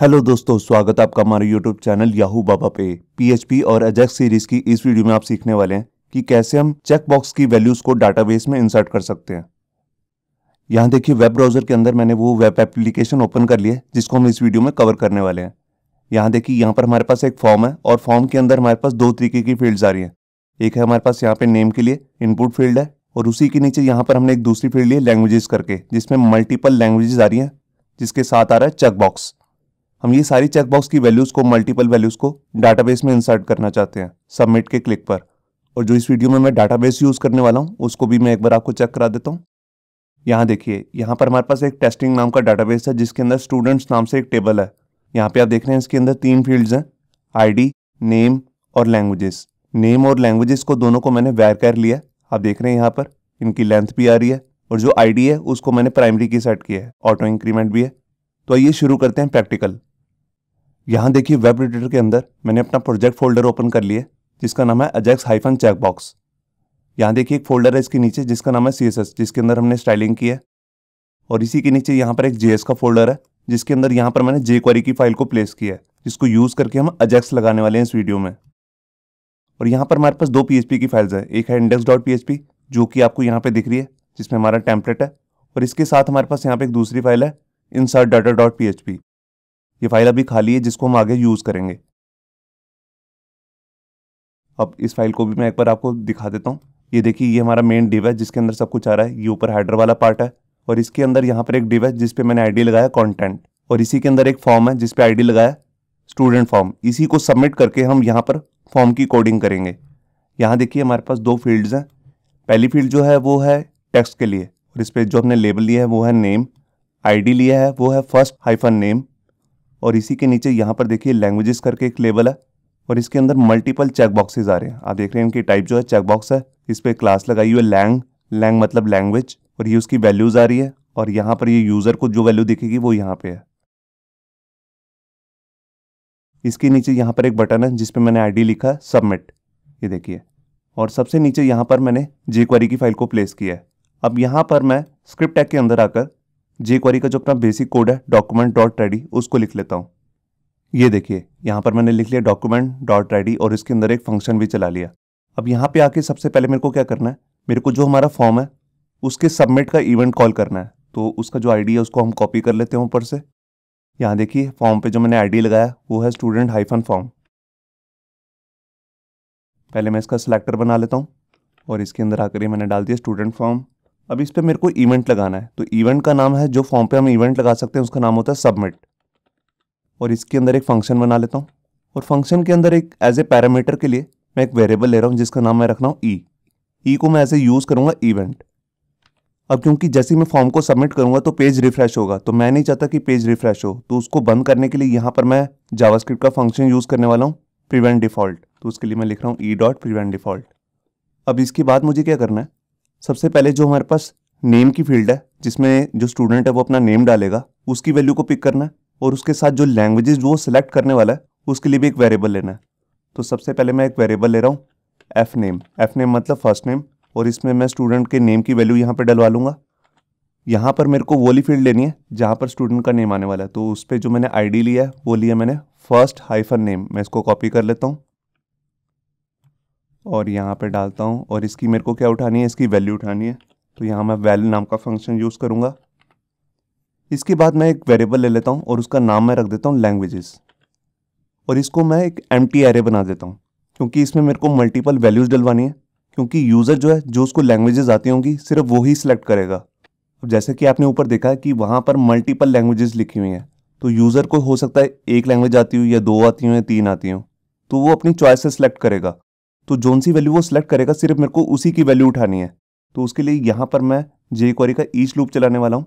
Hello दोस्तों, स्वागत है आपका हमारे YouTube चैनल याहू बाबा पे। PHP और AJAX सीरीज की इस वीडियो में आप सीखने वाले हैं कि कैसे हम चेकबॉक्स की वैल्यूज को डाटाबेस में इंसर्ट कर सकते हैं। यहाँ देखिए, वेब ब्राउजर के अंदर मैंने वो वेब एप्लीकेशन ओपन कर लिया है जिसको हम इस वीडियो में कवर करने वाले हैं। यहाँ देखिए, यहाँ पर हमारे पास एक फॉर्म है और फॉर्म के अंदर हमारे पास दो तरीके की फील्ड्स आ रही है। एक है हमारे पास यहाँ पे नेम के लिए इनपुट फील्ड है और उसी के नीचे यहाँ पर हमने एक दूसरी फील्ड ली है लैंग्वेजेस करके, जिसमें मल्टीपल लैंग्वेजेस आ रही हैं, जिसके साथ आ रहा है चेकबॉक्स। हम ये सारी चेकबॉक्स की वैल्यूज़ को, मल्टीपल वैल्यूज़ को डाटाबेस में इंसर्ट करना चाहते हैं सबमिट के क्लिक पर। और जो इस वीडियो में मैं डाटाबेस यूज़ करने वाला हूँ उसको भी मैं एक बार आपको चेक करा देता हूँ। यहाँ देखिए, यहाँ पर हमारे पास एक टेस्टिंग नाम का डाटाबेस है जिसके अंदर स्टूडेंट्स नाम से एक टेबल है। यहाँ पे आप देख रहे हैं इसके अंदर तीन फील्ड्स हैं, आईडी, नेम और लैंग्वेजेस। नेम और लैंग्वेजेस को दोनों को मैंने वेर कर लिया, आप देख रहे हैं यहाँ पर इनकी लेंथ भी आ रही है, और जो आईडी है उसको मैंने प्राइमरी की सेट किया है, ऑटो इंक्रीमेंट भी है। तो आइए शुरू करते हैं प्रैक्टिकल। यहाँ देखिए, वेब एडिटर के अंदर मैंने अपना प्रोजेक्ट फोल्डर ओपन कर लिया जिसका नाम है AJAX-Checkbox। यहाँ देखिए, एक फोल्डर है इसके नीचे जिसका नाम है CSS, जिसके अंदर हमने स्टाइलिंग की है, और इसी के नीचे यहाँ पर एक JS का फोल्डर है जिसके अंदर यहाँ पर मैंने jQuery की फाइल को प्लेस किया है, जिसको यूज़ करके हम AJAX लगाने वाले हैं इस वीडियो में। और यहाँ पर हमारे पास दो PHP की फाइल्स हैं, एक है index.php जो कि आपको यहाँ पर दिख रही है जिसमें हमारा टेम्पलेट है, और इसके साथ हमारे पास यहाँ पर एक दूसरी फाइल है insert.data.php। ये फाइल अभी खाली है जिसको हम आगे यूज़ करेंगे। अब इस फाइल को भी मैं एक बार आपको दिखा देता हूँ। ये देखिए, ये हमारा मेन डिव है जिसके अंदर सब कुछ आ रहा है। ये ऊपर हेडर वाला पार्ट है और इसके अंदर यहाँ पर एक डिव है जिस पे मैंने आईडी लगाया कंटेंट, और इसी के अंदर एक फॉर्म है जिस पे आईडी लगाया स्टूडेंट फॉर्म। इसी को सबमिट करके हम यहाँ पर फॉर्म की कोडिंग करेंगे। यहाँ देखिए, हमारे पास दो फील्ड्स हैं। पहली फील्ड जो है वो है टेक्स्ट के लिए, और इस पर जो हमने लेबल लिया है वो है नेम, आईडी लिया है वो है first-name, और इसी के नीचे यहाँ पर देखिए लैंग्वेजेस करके एक लेबल है और इसके अंदर मल्टीपल चेकबॉक्सेस आ रहे हैं। आप देख रहे हैं इनकी टाइप जो है चेकबॉक्स है, इस पर क्लास लगाई हुई है लैंग मतलब लैंग्वेज, और ये उसकी वैल्यूज़ आ रही है, और यहाँ पर ये यूज़र को जो वैल्यू दिखेगी वो यहाँ पे है। इसके नीचे यहाँ पर एक बटन है जिस पर मैंने आईडी लिखा है सबमिट, ये देखिए, और सबसे नीचे यहाँ पर मैंने jQuery की फाइल को प्लेस किया है। अब यहाँ पर मैं स्क्रिप्ट टैग के अंदर आकर jQuery का जो अपना बेसिक कोड है document.ready उसको लिख लेता हूँ। ये देखिए, यहाँ पर मैंने लिख लिया document.ready और इसके अंदर एक फंक्शन भी चला लिया। अब यहाँ पे आके सबसे पहले मेरे को क्या करना है, मेरे को जो हमारा फॉर्म है उसके सबमिट का इवेंट कॉल करना है। तो उसका जो आईडी है उसको हम कॉपी कर लेते हैं ऊपर से। यहाँ देखिए, फॉर्म पे जो मैंने आईडी लगाया वो है student-form। पहले मैं इसका सिलेक्टर बना लेता हूँ और इसके अंदर आकर मैंने डाल दिया स्टूडेंट फॉर्म। अब इस पर मेरे को इवेंट लगाना है, तो इवेंट का नाम है, जो फॉर्म पे हम इवेंट लगा सकते हैं उसका नाम होता है सबमिट, और इसके अंदर एक फंक्शन बना लेता हूँ। और फंक्शन के अंदर एक एज ए पैरामीटर के लिए मैं एक वेरिएबल ले रहा हूँ जिसका नाम मैं रख रहा हूँ ई को मैं ऐसे यूज़ करूँगा इवेंट। अब क्योंकि जैसे मैं फॉर्म को सबमिट करूँगा तो पेज रिफ्रेश होगा, तो मैं नहीं चाहता कि पेज रिफ्रेश हो, तो उसको बंद करने के लिए यहाँ पर मैं जावास्क्रिप्ट का फंक्शन यूज़ करने वाला हूँ प्रिवेंट डिफ़ॉल्ट। तो उसके लिए मैं लिख रहा हूँ e.prevent default। अब इसके बाद मुझे क्या करना है, सबसे पहले जो हमारे पास नेम की फील्ड है जिसमें जो स्टूडेंट है वो अपना नेम डालेगा उसकी वैल्यू को पिक करना है, और उसके साथ जो लैंग्वेजेस वो सिलेक्ट करने वाला है उसके लिए भी एक वेरिएबल लेना है। तो सबसे पहले मैं एक वेरिएबल ले रहा हूँ f name मतलब फर्स्ट नेम, और इसमें मैं स्टूडेंट के नेम की वैल्यू यहाँ पर डलवा लूँगा। यहाँ पर मेरे को वोली फील्ड लेनी है जहाँ पर स्टूडेंट का नेम आने वाला है, तो उस पर जो मैंने आई डी लिया है वो लिया मैंने first-name। मैं इसको कॉपी कर लेता हूँ और यहाँ पे डालता हूँ, और इसकी मेरे को क्या उठानी है, इसकी वैल्यू उठानी है। तो यहाँ मैं वैल नाम का फंक्शन यूज़ करूँगा। इसके बाद मैं एक वेरिएबल ले लेता हूँ और उसका नाम मैं रख देता हूँ लैंग्वेजेस, और इसको मैं एक एम्प्टी एरे बना देता हूँ क्योंकि इसमें मेरे को मल्टीपल वैल्यूज़ डलवानी है, क्योंकि यूज़र जो है जो उसको लैंग्वेजेस आती होंगी सिर्फ वो ही सिलेक्ट करेगा। अब जैसे कि आपने ऊपर देखा है कि वहाँ पर मल्टीपल लैंग्वेजेस लिखी हुई हैं, तो यूज़र को हो सकता है एक लैंग्वेज आती हो या दो आती हो या तीन आती हो, तो वो अपनी चॉइस से सिलेक्ट करेगा। तो जोन सी वैल्यू वो सिलेक्ट करेगा सिर्फ मेरे को उसी की वैल्यू उठानी है। तो उसके लिए यहाँ पर मैं jQuery का ईच लूप चलाने वाला हूँ।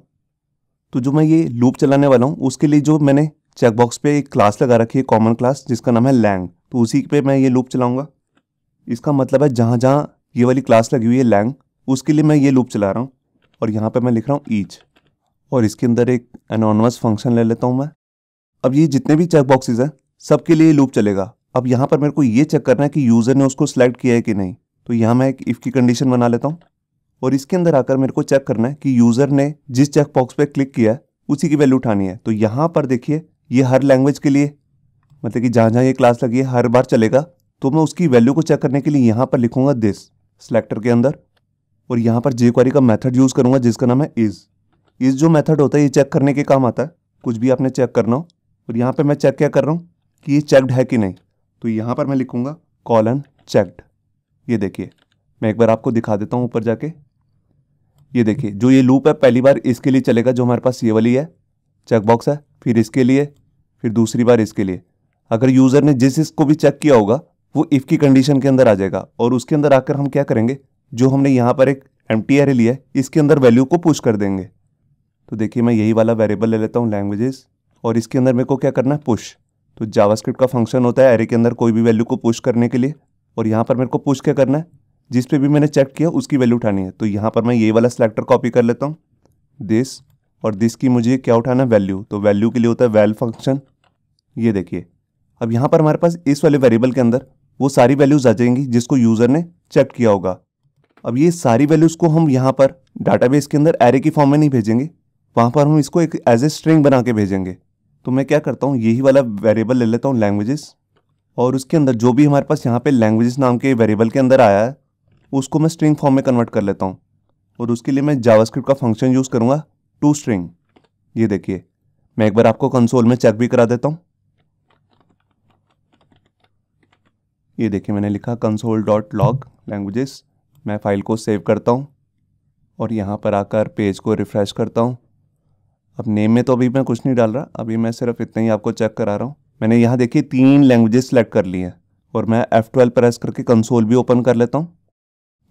तो जो मैं ये लूप चलाने वाला हूँ उसके लिए जो मैंने चेकबॉक्स पे एक क्लास लगा रखी है कॉमन क्लास जिसका नाम है लैंग, तो उसी पे मैं ये लूप चलाऊँगा। इसका मतलब है जहाँ जहाँ ये वाली क्लास लगी हुई है लैंग उसके लिए मैं ये लूप चला रहा हूँ, और यहाँ पर मैं लिख रहा हूँ ईच, और इसके अंदर एक एनोनिमस फंक्शन ले लेता हूँ मैं। अब ये जितने भी चेकबॉक्सेस हैं सबके लिए लूप चलेगा। अब यहाँ पर मेरे को ये चेक करना है कि यूज़र ने उसको सिलेक्ट किया है कि नहीं, तो यहाँ मैं एक इफ़ की कंडीशन बना लेता हूँ, और इसके अंदर आकर मेरे को चेक करना है कि यूज़र ने जिस चेकबॉक्स पे क्लिक किया है उसी की वैल्यू उठानी है। तो यहाँ पर देखिए, ये हर लैंग्वेज के लिए, मतलब कि जहाँ जहाँ ये क्लास लगी है हर बार चलेगा। तो मैं उसकी वैल्यू को चेक करने के लिए यहाँ पर लिखूँगा दिस सेलेक्टर के अंदर, और यहाँ पर jQuery का मेथड यूज़ करूँगा जिसका नाम है इज़। जो मेथड होता है ये चेक करने के काम आता है, कुछ भी आपने चेक करना हो। और यहाँ पर मैं चेक क्या कर रहा हूँ कि ये चेक्ड है कि नहीं, तो यहाँ पर मैं लिखूँगा कॉलन चेक्ड। ये देखिए मैं एक बार आपको दिखा देता हूँ ऊपर जाके। ये देखिए जो ये लूप है पहली बार इसके लिए चलेगा, जो हमारे पास ये वाली है चेकबॉक्स है, फिर इसके लिए, फिर दूसरी बार इसके लिए। अगर यूज़र ने जिस इसको भी चेक किया होगा वो इफ़ की कंडीशन के अंदर आ जाएगा, और उसके अंदर आकर हम क्या करेंगे, जो हमने यहाँ पर एक एम्प्टी एरे लिया है इसके अंदर वैल्यू को पुश कर देंगे। तो देखिए मैं यही वाला वेरिएबल ले लेता हूँ लैंग्वेजेस, और इसके अंदर मेरे को क्या करना है पुश। तो जावास्क्रिप्ट का फंक्शन होता है एरे के अंदर कोई भी वैल्यू को पुश करने के लिए, और यहाँ पर मेरे को पुश क्या करना है, जिस पे भी मैंने चेक किया उसकी वैल्यू उठानी है। तो यहाँ पर मैं ये वाला सेलेक्टर कॉपी कर लेता हूँ दिस, और दिस की मुझे क्या उठाना है वैल्यू। तो वैल्यू के लिए होता है वैल फंक्शन। ये देखिए अब यहाँ पर हमारे पास इस वाले वेरिएबल के अंदर वो सारी वैल्यूज़ आ जाएंगी जिसको यूज़र ने चेक किया होगा। अब ये सारी वैल्यूज़ को हम यहाँ पर डाटाबेस के अंदर एरे की फॉर्म में नहीं भेजेंगे, वहाँ पर हम इसको एक एज ए स्ट्रिंग बना के भेजेंगे। तो मैं क्या करता हूँ यही वाला वेरिएबल ले लेता हूँ लैंग्वेजेस, और उसके अंदर जो भी हमारे पास यहाँ पर लैंग्वेजेस नाम के वेरिएबल के अंदर आया है उसको मैं स्ट्रिंग फॉर्म में कन्वर्ट कर लेता हूँ। और उसके लिए मैं जावास्क्रिप्ट का फंक्शन यूज़ करूँगा टू स्ट्रिंग। ये देखिए मैं एक बार आपको कंसोल में चेक भी करा देता हूँ। ये देखिए मैंने लिखा console.log लैंग्वेजेस। मैं फ़ाइल को सेव करता हूँ और यहाँ पर आकर पेज को रिफ़्रेश करता हूँ। अब नेम में तो अभी मैं कुछ नहीं डाल रहा, अभी मैं सिर्फ इतना ही आपको चेक करा रहा हूँ। मैंने यहाँ देखिए 3 लैंग्वेजेस सेलेक्ट कर ली हैं, और मैं F12 प्रेस करके कंसोल भी ओपन कर लेता हूँ।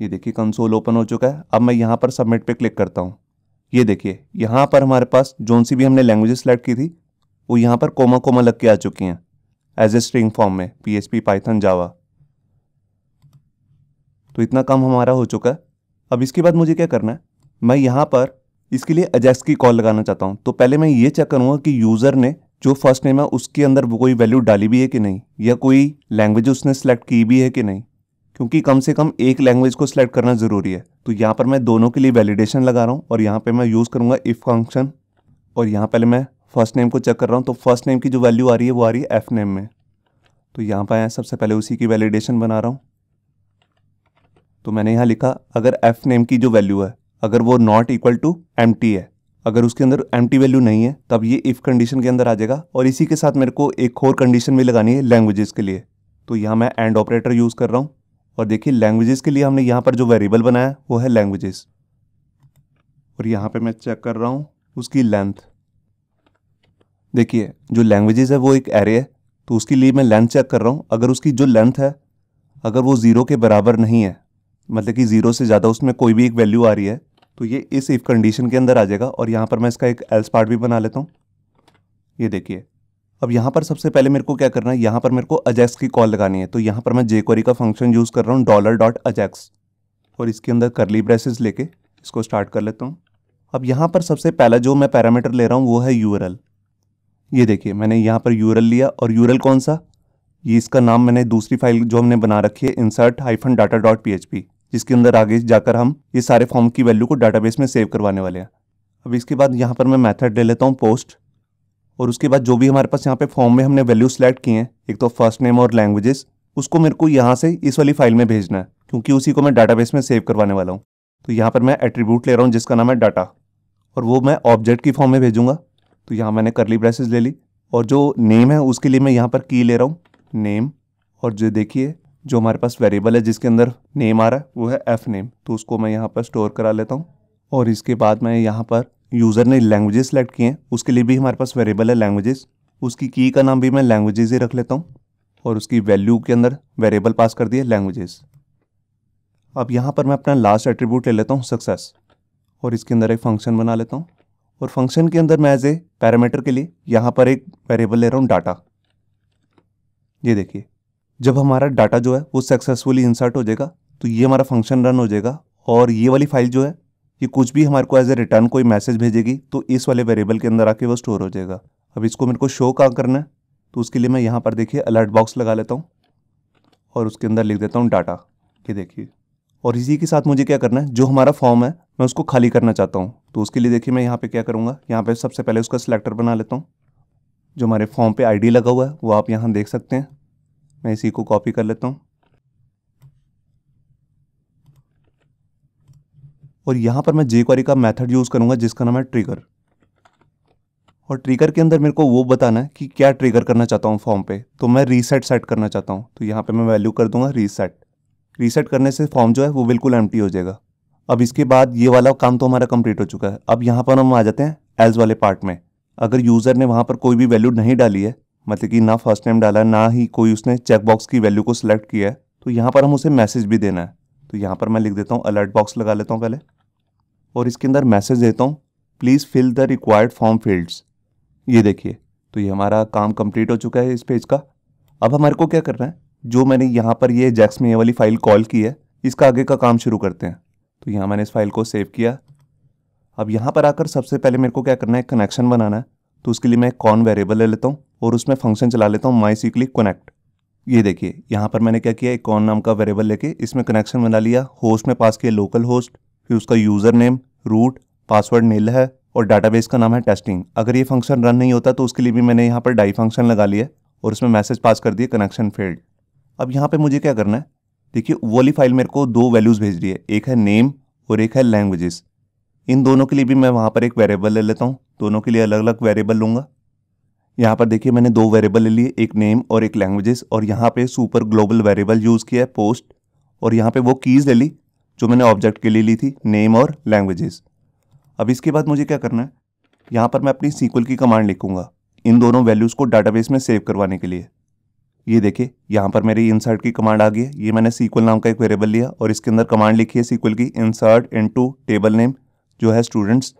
ये देखिए कंसोल ओपन हो चुका है। अब मैं यहाँ पर सबमिट पे क्लिक करता हूँ। ये देखिए यहाँ पर हमारे पास जौन सी भी हमने लैंग्वेजेस सेलेक्ट की थी वो यहाँ पर कोमा कोमा लग के आ चुकी हैं एज ए स्ट्रिंग फॉर्म में, PHP, पाइथन, जावा। तो इतना काम हमारा हो चुका है। अब इसके बाद मुझे क्या करना है, मैं यहाँ पर इसके लिए AJAX की कॉल लगाना चाहता हूँ। तो पहले मैं ये चेक करूँगा कि यूज़र ने जो फर्स्ट नेम है उसके अंदर वो कोई वैल्यू डाली भी है कि नहीं, या कोई लैंग्वेज उसने सेलेक्ट की भी है कि नहीं, क्योंकि कम से कम एक लैंग्वेज को सिलेक्ट करना ज़रूरी है। तो यहाँ पर मैं दोनों के लिए वैलिडेशन लगा रहा हूँ, और यहाँ पे मैं यूज़ करूँगा इफ़ फंक्शन। और यहाँ पहले मैं फर्स्ट नेम को चेक कर रहा हूँ, तो फर्स्ट नेम की जो वैल्यू आ रही है वो आ रही है एफ नेम में। तो यहाँ पर सबसे पहले उसी की वैलिडेशन बना रहा हूँ। तो मैंने यहाँ लिखा अगर एफ नेम की जो वैल्यू है अगर वो नॉट इक्वल टू एम्प्टी है, अगर उसके अंदर एम्प्टी वैल्यू नहीं है तब ये इफ़ कंडीशन के अंदर आ जाएगा। और इसी के साथ मेरे को एक और कंडीशन भी लगानी है लैंग्वेजेस के लिए। तो यहाँ मैं एंड ऑपरेटर यूज़ कर रहा हूँ, और देखिए लैंग्वेजेस के लिए हमने यहाँ पर जो वेरिएबल बनाया वो है लैंग्वेजेस। और यहाँ पे मैं चेक कर रहा हूँ उसकी लेंथ। देखिए जो लैंग्वेजेस है वो एक एरे है, तो उसके लिए मैं लेंथ चेक कर रहा हूँ। अगर उसकी जो लेंथ है अगर वो 0 के बराबर नहीं है, मतलब कि 0 से ज़्यादा उसमें कोई भी एक वैल्यू आ रही है, तो ये इस इफ़ कंडीशन के अंदर आ जाएगा। और यहाँ पर मैं इसका एक एल्स पार्ट भी बना लेता हूँ। ये देखिए अब यहाँ पर सबसे पहले मेरे को क्या करना है, यहाँ पर मेरे को AJAX की कॉल लगानी है। तो यहाँ पर मैं jQuery का फंक्शन यूज़ कर रहा हूँ $.AJAX, और इसके अंदर करली ब्रेसेस लेके इसको स्टार्ट कर लेता हूँ। अब यहाँ पर सबसे पहला जो मैं पैरामीटर ले रहा हूँ वो है URL। ये देखिए मैंने यहाँ पर URL लिया, और URL कौन सा, ये इसका नाम मैंने दूसरी फाइल जो हमने बना रखी है insert-data.php, जिसके अंदर आगे जाकर हम ये सारे फॉर्म की वैल्यू को डाटाबेस में सेव करवाने वाले हैं। अब इसके बाद यहाँ पर मैं मैथड ले लेता हूँ पोस्ट, और उसके बाद जो भी हमारे पास यहाँ पे फॉर्म में हमने वैल्यू सेलेक्ट किए हैं एक तो फर्स्ट नेम और लैंग्वेजेस, उसको मेरे को यहाँ से इस वाली फाइल में भेजना है क्योंकि उसी को मैं डाटाबेस में सेव करवाने वाला हूँ। तो यहाँ पर मैं एट्रीब्यूट ले रहा हूँ जिसका नाम है डाटा, और वो मैं ऑब्जेक्ट की फॉर्म में भेजूँगा। तो यहाँ मैंने करली ब्रेसेस ले ली, और जो नेम है उसके लिए मैं यहाँ पर की ले रहा हूँ नेम। और जो देखिए जो हमारे पास वेरिएबल है जिसके अंदर नेम आ रहा है वो है एफ नेम, तो उसको मैं यहाँ पर स्टोर करा लेता हूँ। और इसके बाद मैं यहाँ पर यूज़र ने लैंग्वेजेस सेलेक्ट किए हैं उसके लिए भी हमारे पास वेरिएबल है लैंग्वेजेस, उसकी की का नाम भी मैं लैंग्वेजेस ही रख लेता हूँ, और उसकी वैल्यू के अंदर वेरिएबल पास कर दिया लैंग्वेजेस। अब यहाँ पर मैं अपना लास्ट एट्रीब्यूट ले लेता हूँ सक्सेस, और इसके अंदर एक फंक्शन बना लेता हूँ। और फंक्शन के अंदर मैं एज ए पैरामीटर के लिए यहाँ पर एक वेरिएबल ले रहा हूँ डाटा। ये देखिए जब हमारा डाटा जो है वो सक्सेसफुली इंसर्ट हो जाएगा तो ये हमारा फंक्शन रन हो जाएगा, और ये वाली फाइल जो है ये कुछ भी हमारे को एज ए रिटर्न कोई मैसेज भेजेगी तो इस वाले वेरिएबल के अंदर आके वो स्टोर हो जाएगा। अब इसको मेरे को शो कहाँ करना है, तो उसके लिए मैं यहाँ पर देखिए अलर्ट बॉक्स लगा लेता हूँ, और उसके अंदर लिख देता हूँ डाटा। ये देखिए और इसी के साथ मुझे क्या करना है, जो हमारा फॉर्म है मैं उसको खाली करना चाहता हूँ। तो उसके लिए देखिए मैं यहाँ पर क्या करूँगा, यहाँ पर सबसे पहले उसका सिलेक्टर बना लेता हूँ, जो हमारे फॉर्म पे आईडी लगा हुआ है वो आप यहाँ देख सकते हैं। मैं इसी को कॉपी कर लेता हूँ और यहाँ पर मैं jQuery का मेथड यूज़ करूँगा जिसका नाम है ट्रिगर। और ट्रिगर के अंदर मेरे को वो बताना है कि क्या ट्रिगर करना चाहता हूँ फॉर्म पे। तो मैं रीसेट सेट करना चाहता हूँ, तो यहाँ पे मैं वैल्यू कर दूँगा रीसेट। रीसेट करने से फॉर्म जो है वो बिल्कुल एम्प्टी हो जाएगा। अब इसके बाद ये वाला काम तो हमारा कंप्लीट हो चुका है। अब यहाँ पर हम आ जाते हैं एल्स वाले पार्ट में। अगर यूज़र ने वहाँ पर कोई भी वैल्यू नहीं डाली है, मतलब कि ना फर्स्ट नेम डाला, ना ही कोई उसने चेकबॉक्स की वैल्यू को सिलेक्ट किया है, तो यहाँ पर हम उसे मैसेज भी देना है। तो यहाँ पर मैं लिख देता हूँ, अलर्ट बॉक्स लगा लेता हूँ पहले, और इसके अंदर मैसेज देता हूँ please fill the required form fields. ये देखिए, तो ये हमारा काम कंप्लीट हो चुका है इस पेज का। अब हमारे को क्या करना है, जो मैंने यहाँ पर ये जैक्स में ये वाली फ़ाइल कॉल की है, इसका आगे का काम शुरू करते हैं। तो यहाँ मैंने इस फाइल को सेव किया। अब यहाँ पर आकर सबसे पहले मेरे को क्या करना है, कनेक्शन बनाना है। तो उसके लिए मैं एक कॉन वेरिएबल ले लेता हूँ और उसमें फंक्शन चला लेता हूँ MySQL कनेक्ट। ये देखिए, यहाँ पर मैंने क्या किया, एक कॉन नाम का वेरिएबल लेके इसमें कनेक्शन बना लिया। होस्ट में पास किया लोकल होस्ट, फिर उसका user name, root, password nil है और डाटाबेस का नाम है टेस्टिंग। अगर ये फंक्शन रन नहीं होता तो उसके लिए भी मैंने यहाँ पर डाई फंक्शन लगा लिया और उसमें मैसेज पास कर दिए कनेक्शन फेल्ड। अब यहाँ पर मुझे क्या करना है, देखिए वो वाली फाइल मेरे को दो वैल्यूज़ भेज रही है, एक है नेम और एक है लैंग्वेजेस। इन दोनों के लिए भी मैं वहाँ पर एक वेरिएबल ले लेता हूँ। दोनों के लिए अलग अलग वेरिएबल लूँगा। यहाँ पर देखिए मैंने दो वेरिएबल ले लिए, एक नेम और एक लैंग्वेजेस, और यहाँ पे सुपर ग्लोबल वेरिएबल यूज़ किया है पोस्ट, और यहाँ पे वो कीज़ ले ली जो मैंने ऑब्जेक्ट के लिए ली थी, नेम और लैंग्वेजेस। अब इसके बाद मुझे क्या करना है, यहाँ पर मैं अपनी SQL की कमांड लिखूँगा इन दोनों वैल्यूज़ को डाटाबेस में सेव करवाने के लिए। ये देखिए, यहाँ पर मेरी इंसर्ट की कमांड आ गई है। ये मैंने SQL नाम का एक वेरिएबल लिया और इसके अंदर कमांड लिखी है SQL की, इंसर्ट इनटू टेबल नेम जो है स्टूडेंट्स,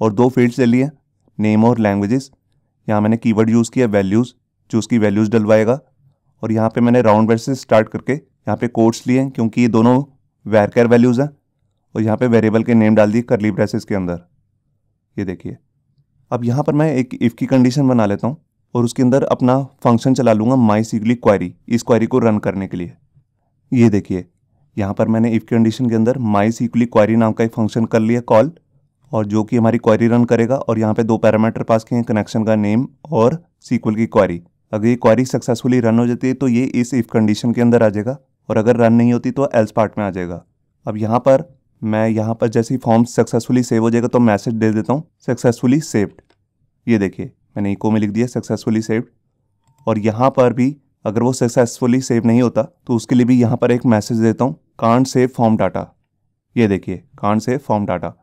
और दो फील्ड्स ले लिए, नेम और लैंग्वेजेस। यहाँ मैंने कीवर्ड यूज़ किया वैल्यूज़, जो उसकी वैल्यूज़ डलवाएगा, और यहाँ पे मैंने राउंड वेर से स्टार्ट करके यहाँ पे कोट्स लिए क्योंकि ये दोनों वैरकेर वैल्यूज़ हैं, और यहाँ पे वेरिएबल के नेम डाल दिए कर्ली ब्रेसेस के अंदर। ये देखिए, अब यहाँ पर मैं एक इफ़ की कंडीशन बना लेता हूँ और उसके अंदर अपना फंक्शन चला लूँगा MySQL क्वेरी, इस क्वेरी को रन करने के लिए। ये देखिए, यहाँ पर मैंने इफ़ कंडीशन के अंदर MySQL क्वेरी नाम का एक फंक्शन कर लिया कॉल, और जो कि हमारी क्वेरी रन करेगा, और यहाँ पे दो पैरामीटर पास किए हैं, कनेक्शन का नेम और SQL की क्वेरी। अगर ये क्वेरी सक्सेसफुली रन हो जाती है तो ये इस इफ़ कंडीशन के अंदर आ जाएगा, और अगर रन नहीं होती तो एल्स पार्ट में आ जाएगा। अब यहाँ पर मैं जैसे ही फॉर्म सक्सेसफुली सेव हो जाएगा तो मैसेज दे देता हूँ सक्सेसफुली सेव्ड। ये देखिए, मैंने इको में लिख दिया सक्सेसफुली सेव्ड, और यहाँ पर भी अगर वो सक्सेसफुली सेव नहीं होता तो उसके लिए भी यहाँ पर एक मैसेज देता हूँ, कांट सेव फॉर्म डाटा। ये देखिए, कांट सेव फॉर्म डाटा।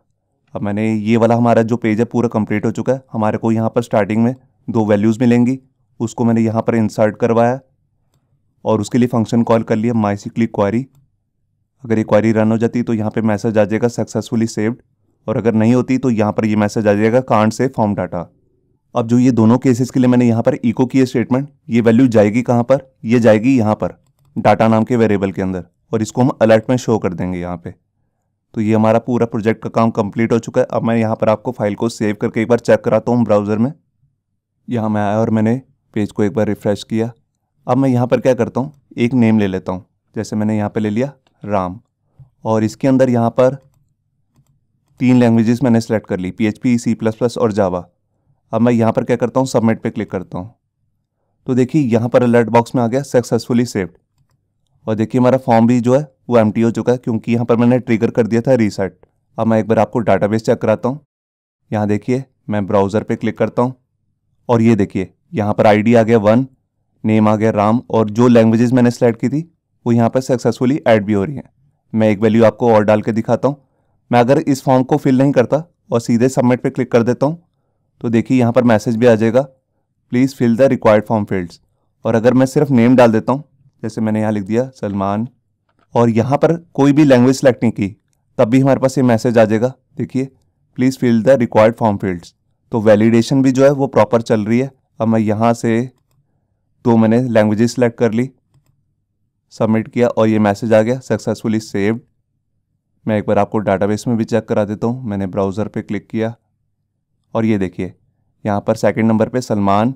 अब मैंने ये वाला हमारा जो पेज है पूरा कंप्लीट हो चुका है। हमारे को यहाँ पर स्टार्टिंग में दो वैल्यूज़ मिलेंगी, उसको मैंने यहाँ पर इंसर्ट करवाया और उसके लिए फंक्शन कॉल कर लिया MySQL क्वेरी। अगर ये क्वेरी रन हो जाती तो यहाँ पे मैसेज आ जाएगा सक्सेसफुली सेव्ड, और अगर नहीं होती तो यहाँ पर ये मैसेज आ जाएगा कांट सेव फॉर्म डाटा। अब जो ये दोनों केसेस के लिए मैंने यहाँ पर इको की स्टेटमेंट, ये वैल्यू जाएगी कहाँ पर, ये जाएगी यहाँ पर डाटा नाम के वेरिएबल के अंदर, और इसको हम अलर्ट में शो कर देंगे यहाँ पर। तो ये हमारा पूरा प्रोजेक्ट का काम कंप्लीट हो चुका है। अब मैं यहाँ पर आपको फाइल को सेव करके एक बार चेक कराता हूँ ब्राउज़र में। यहाँ मैं आया और मैंने पेज को एक बार रिफ़्रेश किया। अब मैं यहाँ पर क्या करता हूँ, एक नेम ले लेता हूँ, जैसे मैंने यहाँ पे ले लिया राम, और इसके अंदर यहाँ पर 3 लैंग्वेजेस मैंने सेलेक्ट कर ली, PHP, C++ और जावा। अब मैं यहाँ पर क्या करता हूँ, सबमिट पर क्लिक करता हूँ। तो देखिए यहाँ पर अलर्ट बॉक्स में आ गया सक्सेसफुली सेव्ड, और देखिए हमारा फॉर्म भी जो है वो एम्प्टी हो चुका है क्योंकि यहाँ पर मैंने ट्रिगर कर दिया था रीसेट। अब मैं एक बार आपको डाटाबेस चेक कराता हूँ। यहाँ देखिए, मैं ब्राउज़र पे क्लिक करता हूँ और ये देखिए यहाँ पर आईडी आ गया 1, नेम आ गया राम, और जो लैंग्वेजेस मैंने सेलेक्ट की थी वो यहाँ पर सक्सेसफुली ऐड भी हो रही हैं। मैं एक वैल्यू आपको और डाल के दिखाता हूँ। मैं अगर इस फॉर्म को फिल नहीं करता और सीधे सबमिट पर क्लिक कर देता हूँ तो देखिए यहाँ पर मैसेज भी आ जाएगा please fill the required form fields. और अगर मैं सिर्फ नेम डाल देता हूँ, जैसे मैंने यहाँ लिख दिया सलमान, और यहाँ पर कोई भी लैंग्वेज सेलेक्ट नहीं की, तब भी हमारे पास ये मैसेज आ जाएगा, देखिए please fill the required form fields. तो वैलिडेशन भी जो है वो प्रॉपर चल रही है। अब मैं यहाँ से 2 मैंने लैंग्वेजेस सेलेक्ट कर ली, सबमिट किया और ये मैसेज आ गया सक्सेसफुली सेव्ड। मैं एक बार आपको डाटाबेस में भी चेक करा देता हूँ। मैंने ब्राउज़र पर क्लिक किया और ये देखिए यहाँ पर 2nd नंबर पर सलमान,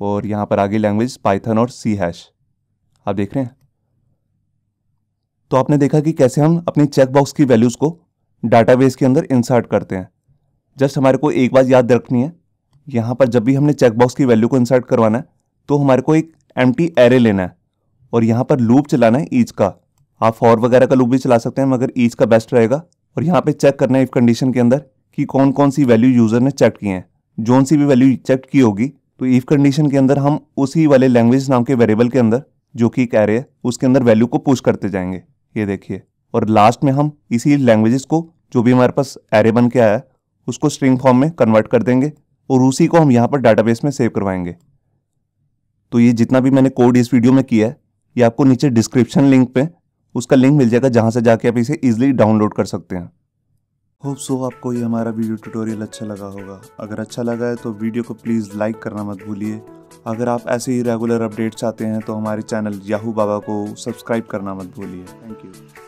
और यहाँ पर आ गई लैंग्वेज पाइथन और C#। आप देख रहे हैं। तो आपने देखा कि कैसे हम अपनी चेकबॉक्स की वैल्यूज़ को डाटाबेस के अंदर इंसर्ट करते हैं। जस्ट हमारे को एक बात याद रखनी है, यहाँ पर जब भी हमने चेकबॉक्स की वैल्यू को इंसर्ट करवाना है तो हमारे को एक एम्प्टी एरे लेना है और यहाँ पर लूप चलाना है ईच का। आप फॉर वगैरह का लूप भी चला सकते हैं मगर ईच का बेस्ट रहेगा। और यहाँ पे चेक करना है इफ कंडीशन के अंदर कि कौन कौन सी वैल्यू यूज़र ने चेक की हैं। जोन सी भी वैल्यू चेक की होगी तो इफ कंडीशन के अंदर हम उसी वाले लैंग्वेज नाम के वेरिएबल के अंदर, जो कि एक एरे है, उसके अंदर वैल्यू को पुश करते जाएंगे। ये देखिए, और लास्ट में हम इसी लैंग्वेजेस को जो भी हमारे पास एरे बन के आया है उसको स्ट्रिंग फॉर्म में कन्वर्ट कर देंगे और उसी को हम यहाँ पर डाटाबेस में सेव करवाएंगे। तो ये जितना भी मैंने कोड इस वीडियो में किया है ये आपको नीचे डिस्क्रिप्शन लिंक पे उसका लिंक मिल जाएगा, जहाँ से जाके आप इसे ईजिली डाउनलोड कर सकते हैं। होप सो आपको ये हमारा वीडियो ट्यूटोरियल अच्छा लगा होगा। अगर अच्छा लगा है तो वीडियो को प्लीज़ लाइक करना मत भूलिए। अगर आप ऐसे ही रेगुलर अपडेट्स चाहते हैं तो हमारे चैनल याहू बाबा को सब्सक्राइब करना मत भूलिए। Thank you.